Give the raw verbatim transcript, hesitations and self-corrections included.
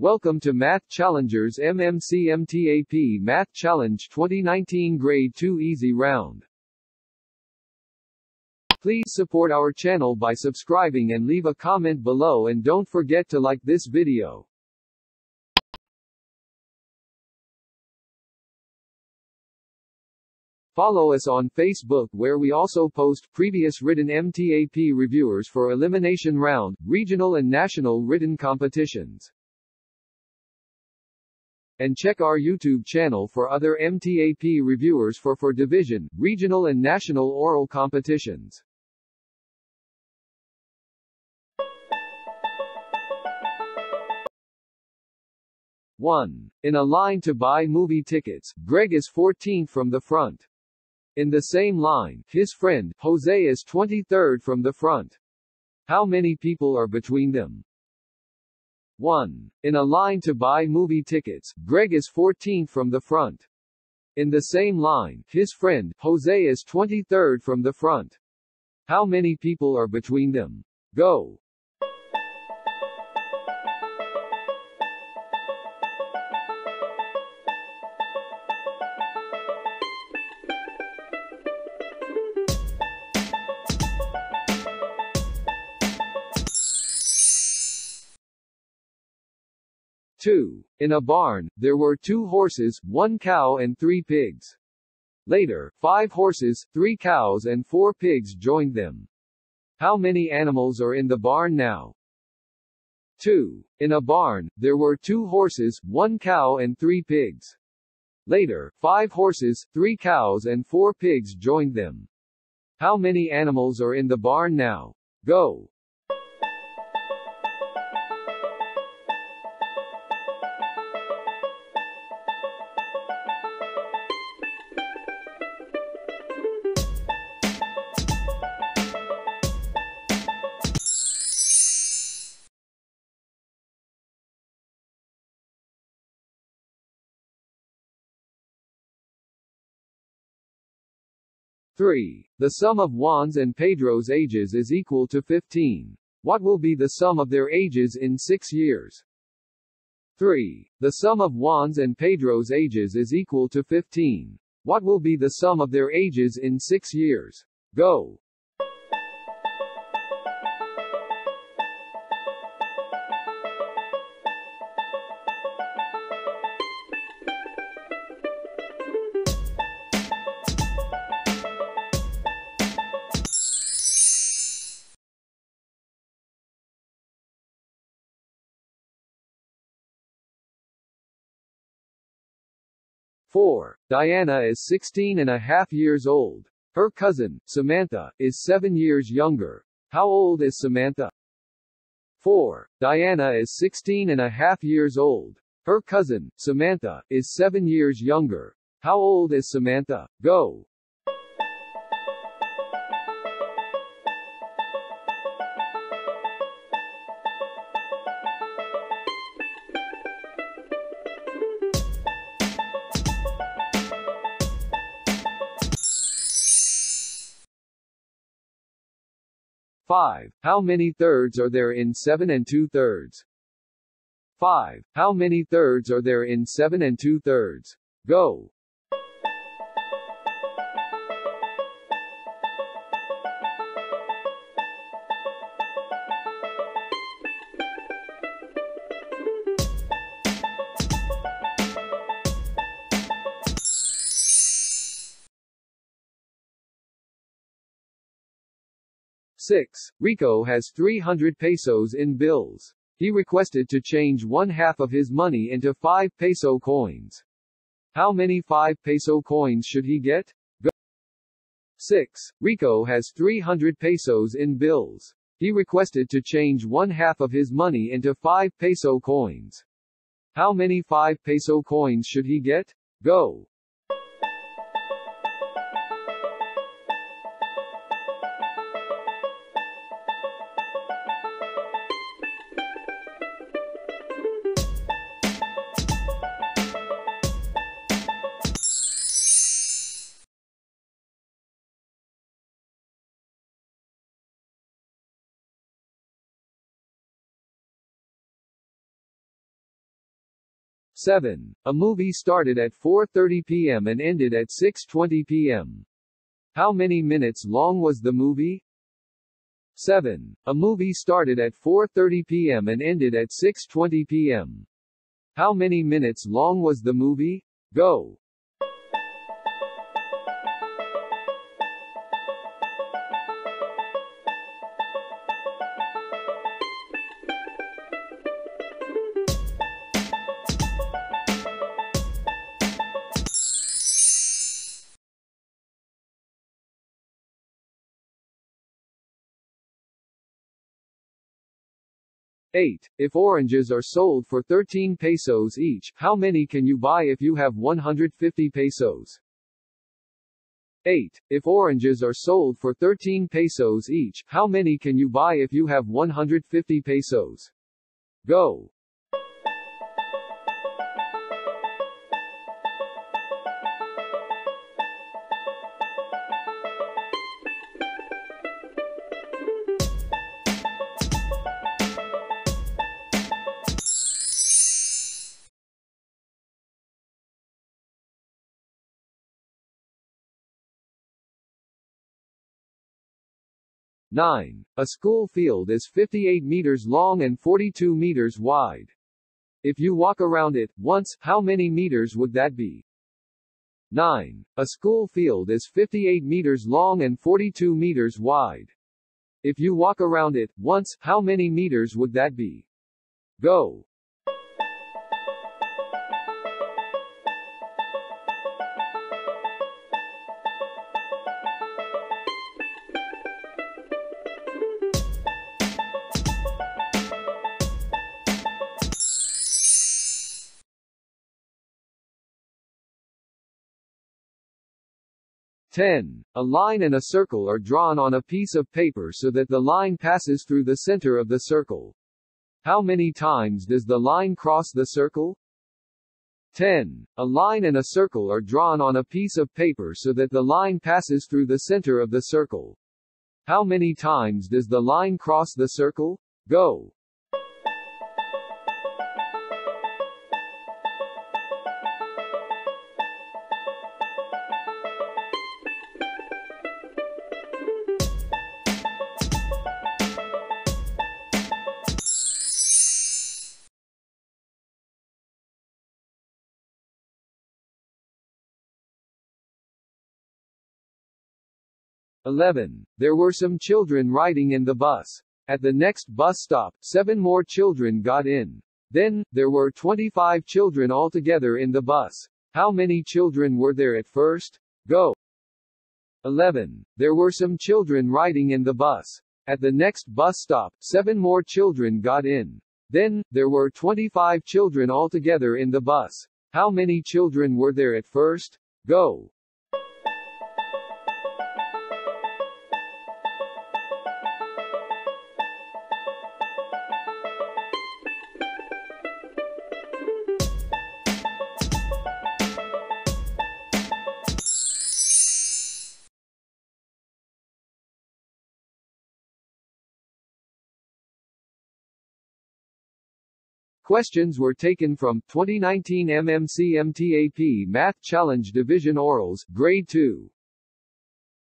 Welcome to Math Challengers M M C M T A P Math Challenge twenty nineteen Grade two Easy Round. Please support our channel by subscribing and leave a comment below, and don't forget to like this video. Follow us on Facebook, where we also post previous written M T A P reviewers for elimination round, regional and national written competitions. And check our YouTube channel for other M T A P reviewers for for division, regional and national oral competitions. one. In a line to buy movie tickets, Greg is fourteenth from the front. In the same line, his friend, Jose is twenty-third from the front. How many people are between them? one. In a line to buy movie tickets, Greg is fourteenth from the front. In the same line, his friend, Jose is twenty-third from the front. How many people are between them? Go! two. In a barn, there were two horses, one cow and three pigs. Later, five horses, three cows and four pigs joined them. How many animals are in the barn now? two. In a barn, there were two horses, one cow and three pigs. Later, five horses, three cows and four pigs joined them. How many animals are in the barn now? Go! three. The sum of Juan's and Pedro's ages is equal to fifteen. What will be the sum of their ages in six years? three. The sum of Juan's and Pedro's ages is equal to fifteen. What will be the sum of their ages in six years? Go! four. Diana is sixteen and a half years old. Her cousin, Samantha, is seven years younger. How old is Samantha? four. Diana is sixteen and a half years old. Her cousin, Samantha, is seven years younger. How old is Samantha? Go! five. How many thirds are there in seven and two thirds? five. How many thirds are there in seven and two thirds? Go! six. Rico has three hundred pesos in bills. He requested to change one half of his money into five peso coins. How many five peso coins should he get? Go! six. Rico has three hundred pesos in bills. He requested to change one half of his money into five peso coins. How many five peso coins should he get? Go! seven. A movie started at four thirty p m and ended at six twenty p m How many minutes long was the movie? seven. A movie started at four thirty p m and ended at six twenty p m How many minutes long was the movie? Go! eight. If oranges are sold for thirteen pesos each, how many can you buy if you have one hundred fifty pesos? eight. If oranges are sold for thirteen pesos each, how many can you buy if you have one hundred fifty pesos? Go! nine. A school field is fifty-eight meters long and forty-two meters wide. If you walk around it once, how many meters would that be? nine. A school field is fifty-eight meters long and forty-two meters wide. If you walk around it once, how many meters would that be? Go! ten. A line and a circle are drawn on a piece of paper so that the line passes through the center of the circle. How many times does the line cross the circle? ten. A line and a circle are drawn on a piece of paper so that the line passes through the center of the circle. How many times does the line cross the circle? Go! eleven. There were some children riding in the bus. At the next bus stop, seven more children got in. Then, there were twenty-five children altogether in the bus. How many children were there at first? Go! eleven. There were some children riding in the bus. At the next bus stop, seven more children got in. Then, there were twenty-five children altogether in the bus. How many children were there at first? Go! Questions were taken from twenty nineteen M M C M T A P Math Challenge Division Orals, Grade two.